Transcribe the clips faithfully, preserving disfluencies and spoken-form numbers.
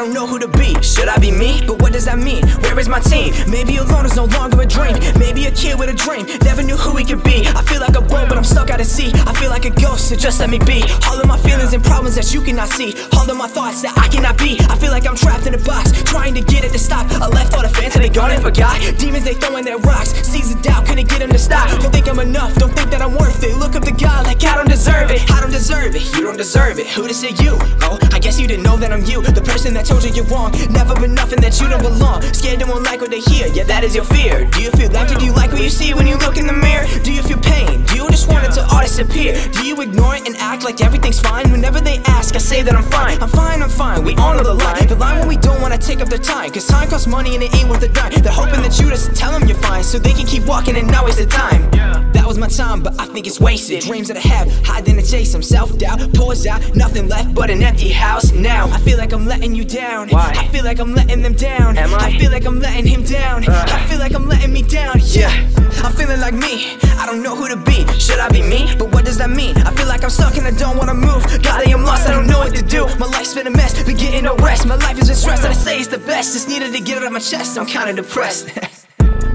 don't know who to be. Should I be me? But what does that mean? Where is my team? Maybe alone is no longer a dream. Maybe a kid with a dream never knew who he could be. I feel like a boat, but I'm stuck out at sea. I feel like a ghost, so just let me be. All of my feelings and problems that you cannot see, all of my thoughts that I cannot be. I feel like I'm trapped in a box, trying to get it to stop. I left all the fans and they gone and forgot. Demons, they throwing their rocks, seeds of doubt, couldn't get them to stop. Don't think I'm enough, don't think that I'm worth it. Look up to God like I don't deserve it. I don't deserve it, you don't deserve it. Who to say you? Oh, I guess you didn't know that I'm you. The person that told you you're wrong, never been nothing, that you don't belong. Scared they won't like what they hear, yeah, that is your fear. Do you feel empty? Do you like what you see when you look in the mirror? Do you feel pain? Do you just want it to all disappear? Do you ignore it and act like everything's fine? Whenever they ask, I say that I'm fine. I'm fine, I'm fine, we all know the line. The line when we don't wanna take up their time, cause time costs money and it ain't worth a dime. They're hoping that you just tell them you're fine, so they can keep walking and now is the time. That was my time, but I think it's wasted. Dreams that I have, hiding and chase them. Self-doubt pours out, nothing left but an empty house now. I feel like I'm letting you down. Why? I feel like I'm letting them down. Am I? I feel like I'm letting him down. uh. I feel like I'm letting me down, yeah. I'm feeling like me, I don't know who to be. Should I be me? But what does that mean? I feel like I'm stuck and I don't wanna move. God, I am lost, I don't know what to do. My life's been a mess, been getting no rest. My life has been stressed, and I say it's the best. Just needed to get it out of my chest, I'm kinda depressed.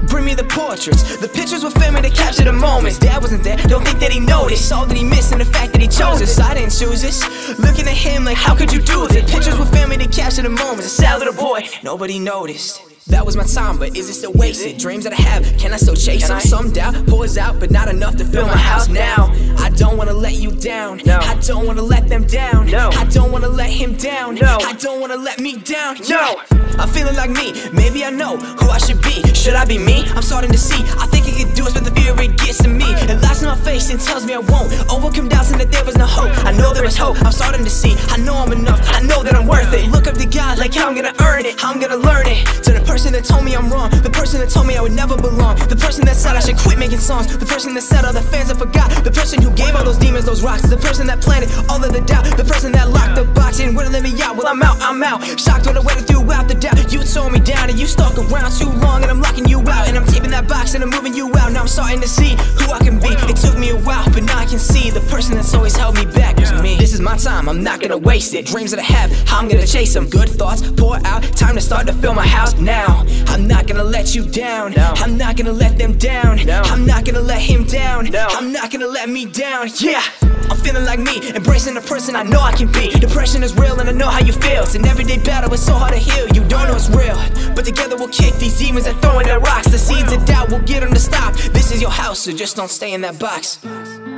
Bring me the portraits, the pictures were filming to capture the moments. Dad wasn't there, don't think that he noticed all that he missed and the fact that he chose us. I didn't choose this, looking at him like how could you do this? Pictures were filming to capture the moments, a sad little boy, nobody noticed. That was my time, but is it still wasted? Dreams that I have, can I still chase them? Some doubt pours out, but not enough to fill my house now. I don't wanna let you down. No. I don't wanna let them down. No. I don't wanna let him down. No. I don't wanna let me down. No. I'm feeling like me. Maybe I know who I should be. Should I be me? I'm starting to see. I think I can do it, but the fear it gets to me. It lies in my face and tells me I won't overcome doubts and that there is no hope. I know there is hope. I'm starting to see. I know I'm enough. I know that I'm worth it. Look up to God like how I'm gonna earn it. How I'm gonna learn it. To the person The person that told me I'm wrong, the person that told me I would never belong, the person that said I should quit making songs, the person that said all the fans I forgot, the person who gave all those demons those rocks, the person that planted all of the doubt, the person that locked the box and wouldn't let me out. Well, I'm out, I'm out, shocked when I waited throughout the doubt. You tore me down and you stalk around too long and I'm locking you out, and I'm taping that box and I'm moving you out. Now I'm starting to see who I can be. It took me a while, but now I can see the person that's always held me back was me. This is my time, I'm not gonna waste it. Dreams that I have, I'm gonna chase them. Good thoughts pour out, time to start to fill my house now. I'm not gonna let you down. No. I'm not gonna let them down. No. I'm not gonna let him down. No. I'm not gonna let me down. Yeah. I'm feeling like me, embracing the person I know I can be. Depression is real and I know how you feel. It's an everyday battle, it's so hard to heal. You don't know it's real, but together we'll kick these demons that throwing their rocks. The seeds of doubt will get them to stop. This is your house, so just don't stay in that box.